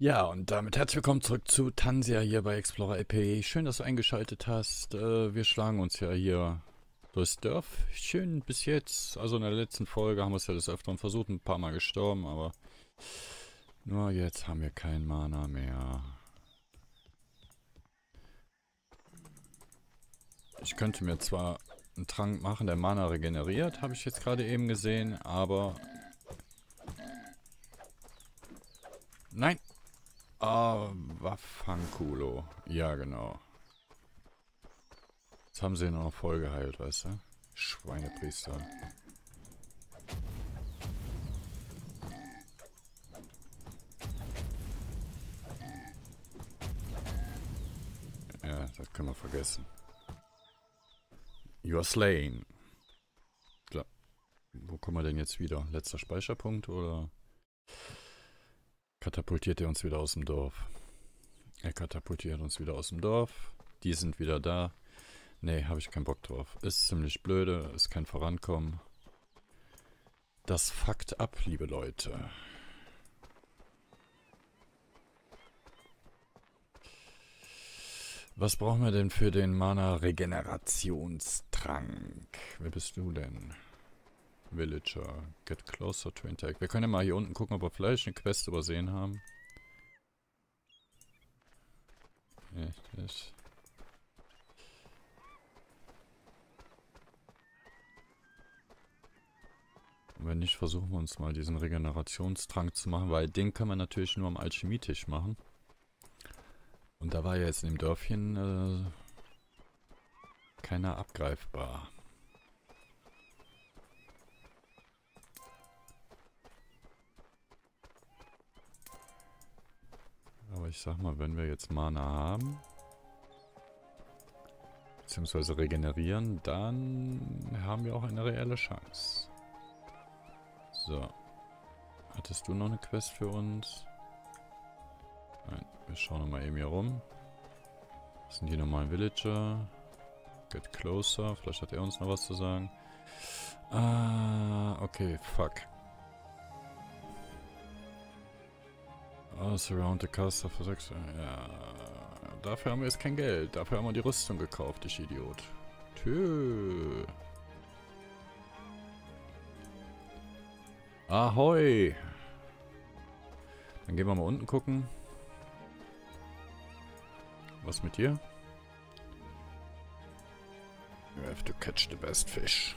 Ja, und damit herzlich willkommen zurück zu Tanzia hier bei Explorer LPE. Schön, dass du eingeschaltet hast. Wir schlagen uns ja hier durchs Dorf. Schön bis jetzt. Also in der letzten Folge haben wir es ja des Öfteren versucht, ein paar Mal gestorben, aber nur jetzt haben wir kein Mana mehr. Ich könnte mir zwar einen Trank machen, der Mana regeneriert, habe ich jetzt gerade eben gesehen, aber... Nein! Ah, Waffankulo. Ja, genau. Jetzt haben sie ihn auch voll geheilt, weißt du? Schweinepriester. Ja, das können wir vergessen. You are slain. Klar. Wo kommen wir denn jetzt wieder? Letzter Speicherpunkt oder... Katapultiert er uns wieder aus dem Dorf. Er katapultiert uns wieder aus dem Dorf. Die sind wieder da. Nee, habe ich keinen Bock drauf. Ist ziemlich blöde, ist kein Vorankommen. Das fuckt ab, liebe Leute. Was brauchen wir denn für den Mana-Regenerationstrank? Wer bist du denn? Villager, get closer to interact. Wir können ja mal hier unten gucken, ob wir vielleicht eine Quest übersehen haben. Und wenn nicht, versuchen wir uns mal diesen Regenerationstrank zu machen, weil den kann man natürlich nur am Alchemietisch machen. Und da war ja jetzt in dem Dörfchen keiner abgreifbar. Aber ich sag mal, wenn wir jetzt Mana haben, beziehungsweise regenerieren, dann haben wir auch eine reelle Chance. So. Hattest du noch eine Quest für uns? Nein, wir schauen nochmal eben hier rum. Das sind die normalen Villager. Get closer. Vielleicht hat er uns noch was zu sagen. Ah, okay, fuck. Oh, surround the cast of the... Ja, dafür haben wir jetzt kein Geld. Dafür haben wir die Rüstung gekauft, ich Idiot. Tschö. Ahoi. Dann gehen wir mal unten gucken. Was mit dir? You have to catch the best fish.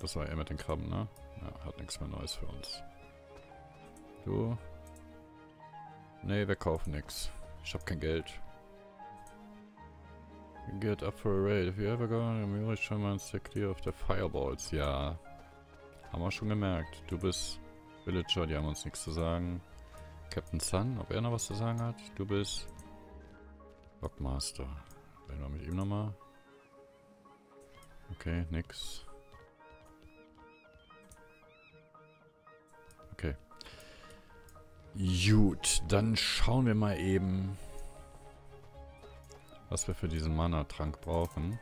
Das war er mit den Krabben, ne? Ja, hat nichts mehr Neues für uns. Du... Nee, wir kaufen nix. Ich hab kein Geld. Get up for a raid. If you ever go, then you should mal stay clear of the fireballs. Ja. Haben wir schon gemerkt. Du bist Villager, die haben uns nichts zu sagen. Captain Sun, ob er noch was zu sagen hat. Du bist Lockmaster. Reden wir mit ihm nochmal. Okay, nix. Okay. Gut, dann schauen wir mal eben, was wir für diesen Mana-Trank brauchen.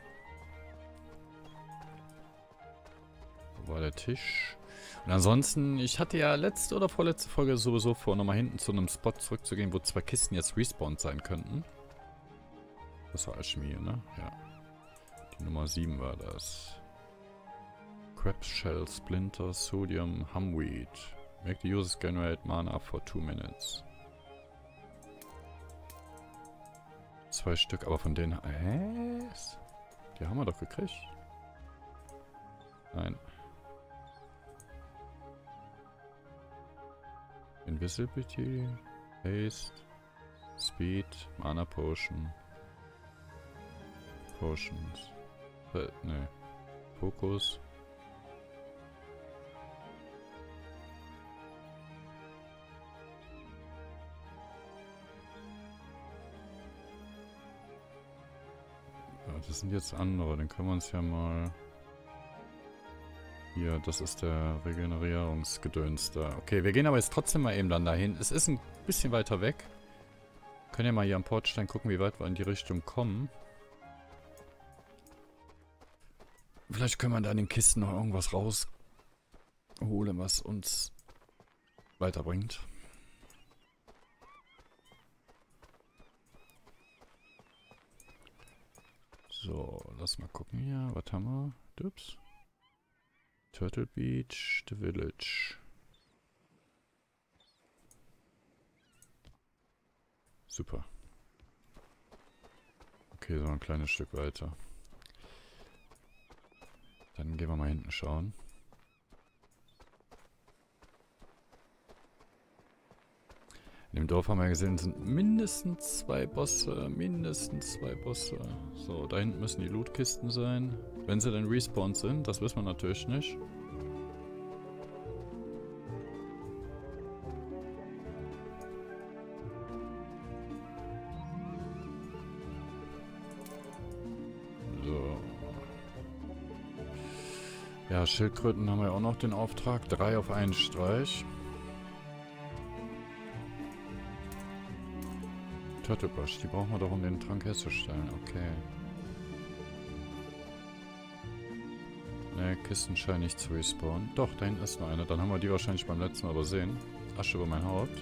Wo war der Tisch? Und ansonsten, ich hatte ja letzte oder vorletzte Folge sowieso vor, nochmal hinten zu einem Spot zurückzugehen, wo zwei Kisten jetzt respawned sein könnten. Das war Alchemie, ne? Ja. Die Nummer 7 war das. Crabshell, Splinter, Sodium, Humweed. Make the users generate Mana for 2 minutes. 2 Stück, aber von denen... Hä? Die haben wir doch gekriegt. Nein. Invisibility, Haste, Speed, Mana Potion. Potions. Ne. Fokus. Das sind jetzt andere, dann können wir uns ja mal... Hier, das ist der Regenerierungsgedöns da. Okay, wir gehen aber jetzt trotzdem mal eben dann dahin. Es ist ein bisschen weiter weg. Können ja mal hier am Portstein gucken, wie weit wir in die Richtung kommen. Vielleicht können wir da in den Kisten noch irgendwas rausholen, was uns weiterbringt. So, lass mal gucken hier. Was haben wir? Dups. Turtle Beach, The Village. Super. Okay, so ein kleines Stück weiter. Dann gehen wir mal hinten schauen. In dem Dorf haben wir gesehen, sind mindestens 2 Bosse, So, da hinten müssen die Lootkisten sein. Wenn sie denn respawned sind, das wissen wir natürlich nicht. So. Ja, Schildkröten haben wir auch noch den Auftrag. 3 auf einen Streich. Turtlebush, die brauchen wir doch, um den Trank herzustellen. Okay. Ne, Kisten scheinen nicht zu respawnen. Doch, da hinten ist noch eine. Dann haben wir die wahrscheinlich beim letzten Mal übersehen. Asche über mein Haupt.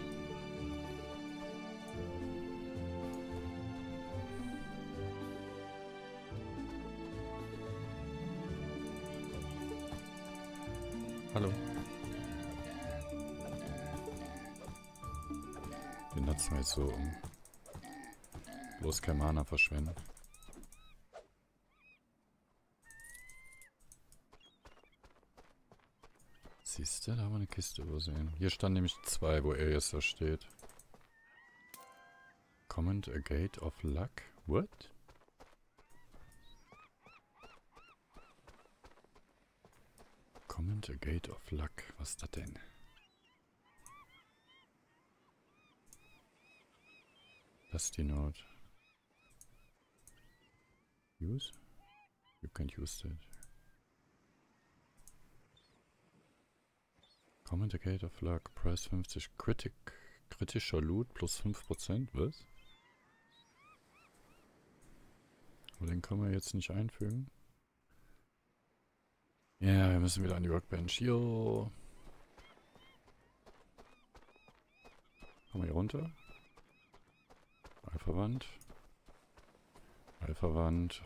Hallo. Den nutzen wir jetzt so um. Bloß kein Mana verschwenden. Siehst du, da haben wir eine Kiste übersehen. Hier stand nämlich 2, wo er jetzt da steht. Comment a gate of luck? What? Comment a gate of luck. Was ist das denn? Das ist die Not. Use? You can't use that. Comment a gate of luck. Price 50. Kritischer Loot plus 5%. Was? Aber den können wir jetzt nicht einfügen. Ja, yeah, wir müssen wieder an die Workbench. Jo. Kommen wir hier runter. Alpha-Wand. Alpha-Wand.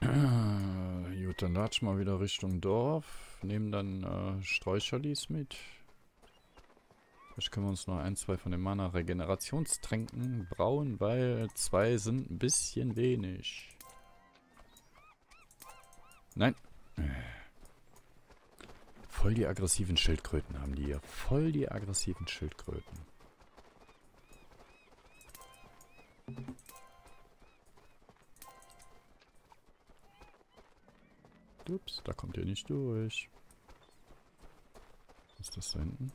Gut, dann latsch mal wieder Richtung Dorf. Nehmen dann Sträucherlis mit. Vielleicht können wir uns noch 1, 2 von den Mana-Regenerationstränken brauen, weil 2 sind ein bisschen wenig. Nein. Voll die aggressiven Schildkröten haben die hier. Voll die aggressiven Schildkröten. Ups, da kommt ihr nicht durch. Was ist das da hinten?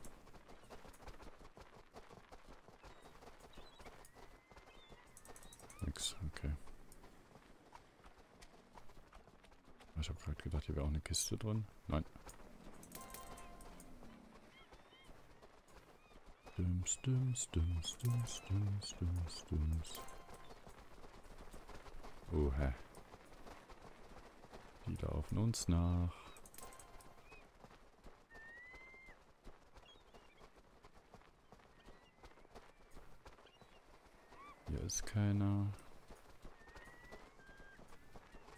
Nix, okay. Ich habe gerade gedacht, hier wäre auch eine Kiste drin. Nein. Düms, düms, düms, düms, düms, düms, düms. Oh, hä. Die laufen uns nach. Hier ist keiner.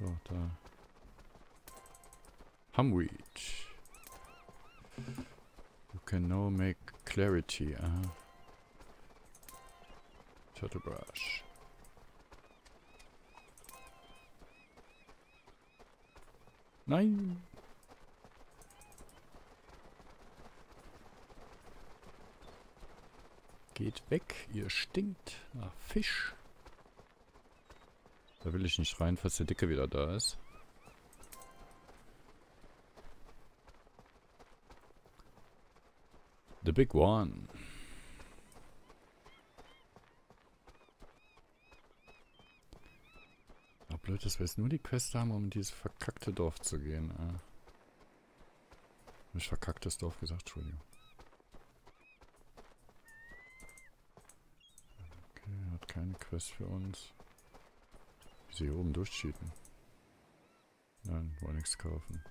So, da. Humweed. You can now make clarity. Aha. Turtle brush. Nein! Geht weg, ihr stinkt nach Fisch. Da will ich nicht rein, falls der Dicke wieder da ist. The Big One. Blöd, dass wir jetzt nur die Quest haben, um in dieses verkackte Dorf zu gehen. Nicht verkacktes Dorf gesagt, Entschuldigung. Okay, hat keine Quest für uns. Wie sie hier oben durchcheaten. Nein, wollen nichts kaufen.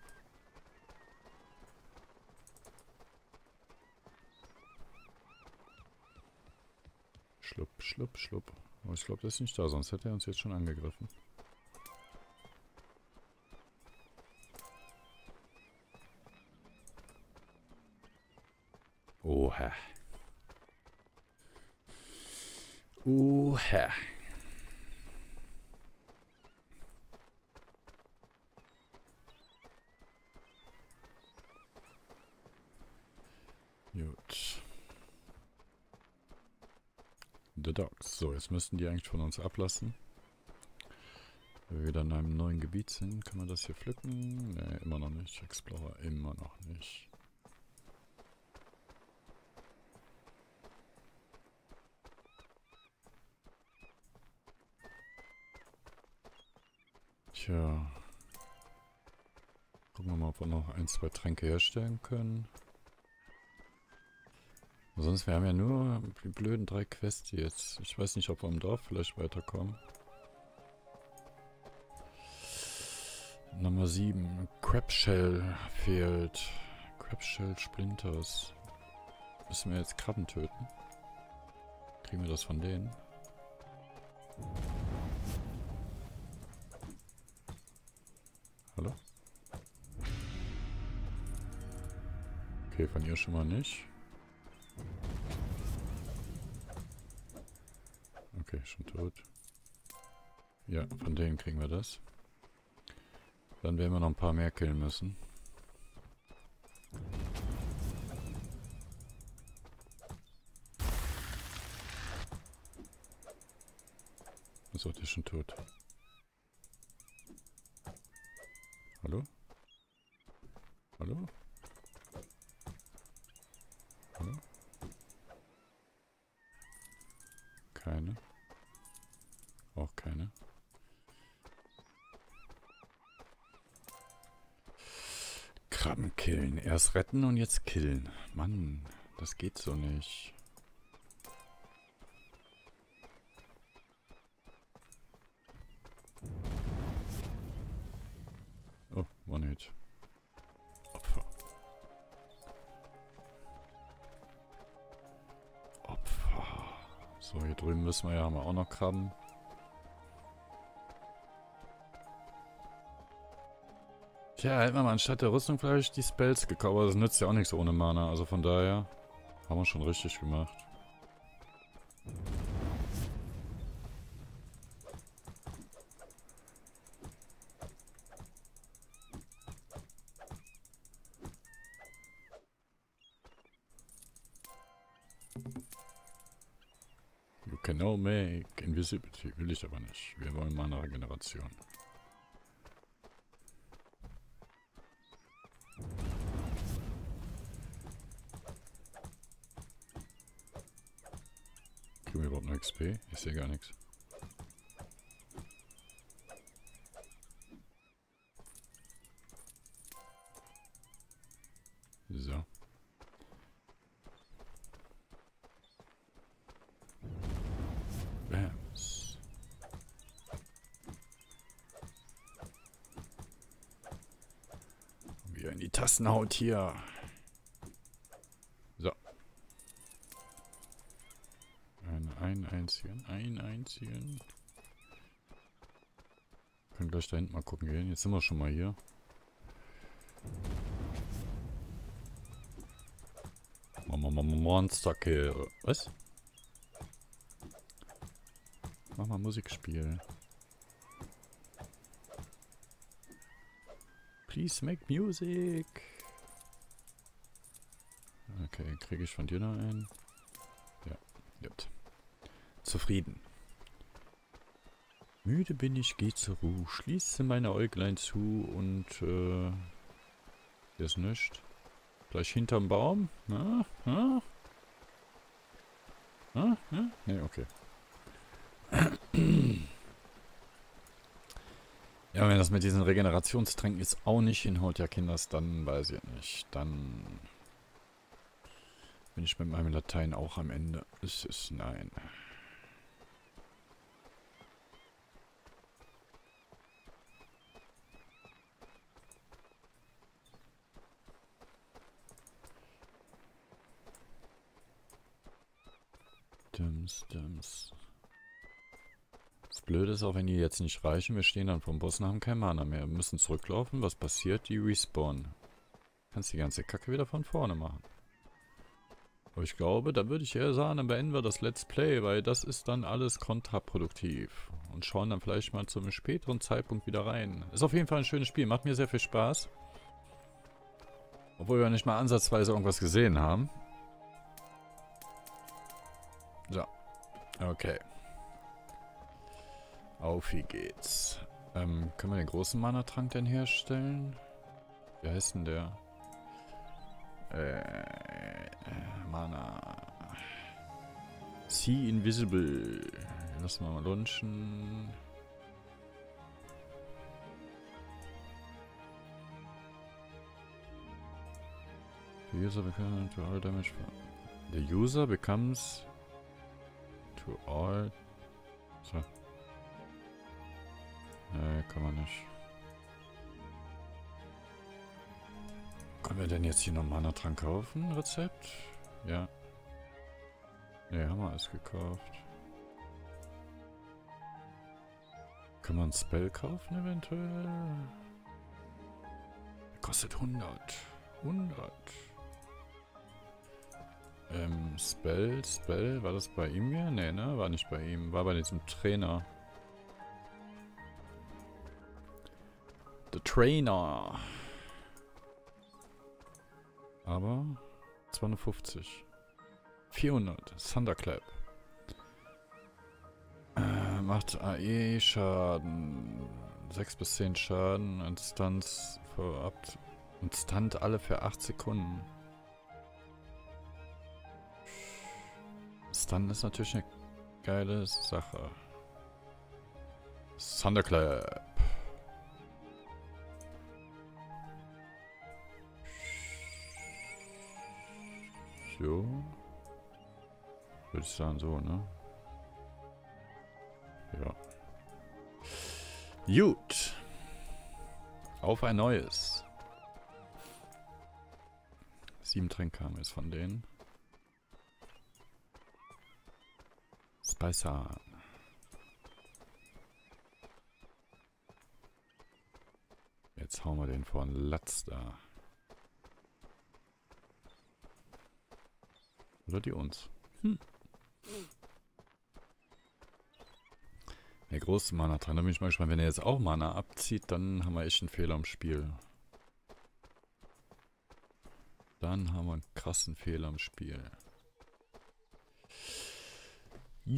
Schlupp, schlupp, schlupp. Aber ich glaube, der ist nicht da, sonst hätte er uns jetzt schon angegriffen. Oha. Oha. Gut. The Dogs. So, jetzt müssten die eigentlich von uns ablassen. Wenn wir wieder in einem neuen Gebiet sind, kann man das hier pflücken? Ne, immer noch nicht. Explorer immer noch nicht. Tja. Gucken wir mal, ob wir noch ein, zwei Tränke herstellen können. Sonst, wir haben ja nur die blöden 3 Quests jetzt. Ich weiß nicht, ob wir im Dorf vielleicht weiterkommen. Nummer 7. Crabshell fehlt. Crabshell Splinters. Müssen wir jetzt Krabben töten? Kriegen wir das von denen? Hallo? Okay, von ihr schon mal nicht. Okay, schon tot. Ja, von denen kriegen wir das. Dann werden wir noch ein paar mehr killen müssen. Achso, der ist schon tot. Hallo? Hallo? Hallo? Keine. Auch keine. Krabben killen. Erst retten und jetzt killen. Mann, das geht so nicht. Oh, One-Hit. Opfer. Opfer. So, hier drüben müssen wir ja, haben wir auch noch Krabben. Tja, hätten wir mal anstatt der Rüstung vielleicht die Spells gekauft, aber das nützt ja auch nichts ohne Mana, also von daher haben wir schon richtig gemacht. You can now make Invisibility, will ich aber nicht. Wir wollen Mana-Regeneration. XP? Ich sehe gar nichts. So. Bams. Wieder in die Tastenhaut hier. Ein einzigen. Können gleich da hinten mal gucken gehen. Jetzt sind wir schon mal hier. Monsterkill. Was? Mach mal Musikspiel. Please make music. Okay, kriege ich von dir noch einen? Ja, gibt. Zufrieden. Müde bin ich, geh zur Ruhe, schließe meine Äuglein zu und hier ist nichts. Gleich hinterm Baum? Na? Na? Na? Na? Ne, okay. Ja, wenn das mit diesen Regenerationstränken jetzt auch nicht hinhaut, ja Kinders, dann weiß ich nicht. Dann bin ich mit meinem Latein auch am Ende. Es ist nein. Dums, dums. Blöde ist, auch wenn die jetzt nicht reichen, wir stehen dann vom Boss und haben keinen Mana mehr. Wir müssen zurücklaufen. Was passiert? Die respawnen. Kannst die ganze Kacke wieder von vorne machen. Aber ich glaube, da würde ich eher sagen, dann beenden wir das Let's Play, weil das ist dann alles kontraproduktiv. Und schauen dann vielleicht mal zu einem späteren Zeitpunkt wieder rein. Ist auf jeden Fall ein schönes Spiel, macht mir sehr viel Spaß. Obwohl wir nicht mal ansatzweise irgendwas gesehen haben. So. Okay. Auf wie geht's. Können wir den großen Mana-Trank denn herstellen? Wie heißt denn der? Mana. See Invisible. Lassen wir mal lunchen. The user becomes to all damage. The user becomes to all. So. Nee, kann man nicht. Können wir denn jetzt hier noch Mana-Trank kaufen? Rezept? Ja. Ne, haben wir alles gekauft. Kann man ein Spell kaufen eventuell? Kostet 100. 100. Spell. War das bei ihm hier? Ne, ne? War nicht bei ihm. War bei diesem Trainer. The Trainer. Aber 250. 400. Thunderclap. Macht AE-Schaden. 6 bis 10 Schaden. Instanz vorab. Und stunt alle für 8 Sekunden. Stun ist natürlich eine geile Sache. Thunderclap. So. Würde ich sagen, so, ne? Ja. Gut. Auf ein neues. 7 Tränke haben wir jetzt von denen. Spicer. Jetzt hauen wir den vor den Latz da. Oder die uns. Der große Mana dran. Da bin ich mal gespannt, wenn er jetzt auch Mana abzieht, dann haben wir echt einen Fehler im Spiel. Dann haben wir einen krassen Fehler im Spiel.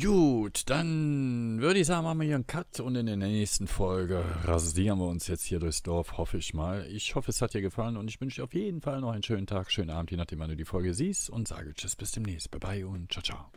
Gut, dann würde ich sagen, machen wir hier einen Cut und in der nächsten Folge rasieren wir uns jetzt hier durchs Dorf, hoffe ich mal. Ich hoffe, es hat dir gefallen und ich wünsche dir auf jeden Fall noch einen schönen Tag, schönen Abend, je nachdem, wann du die Folge siehst, und sage Tschüss, bis demnächst. Bye bye und ciao, ciao.